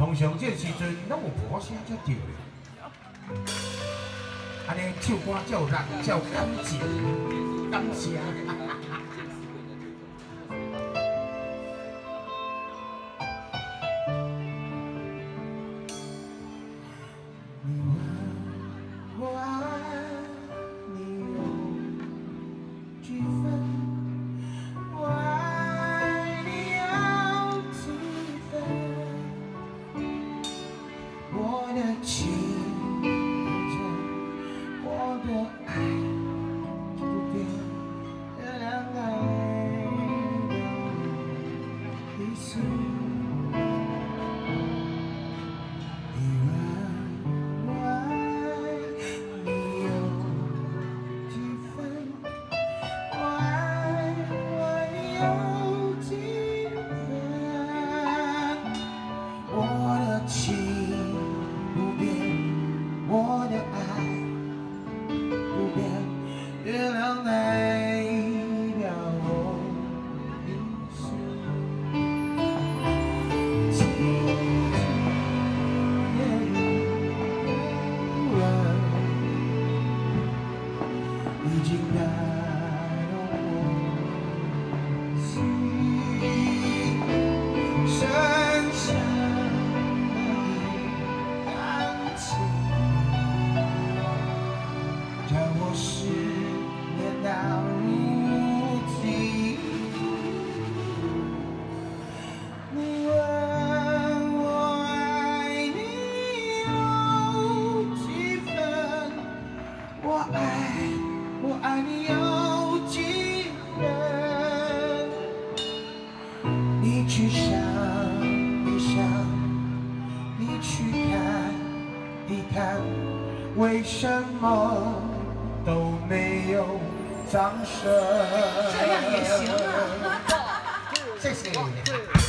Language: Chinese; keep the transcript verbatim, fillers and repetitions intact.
通常这时阵拢有鼓声才对咧，安尼唱歌才有力，才有感情，感谢。啊啊啊 为什么都没有掌声？这样也行啊！谢谢。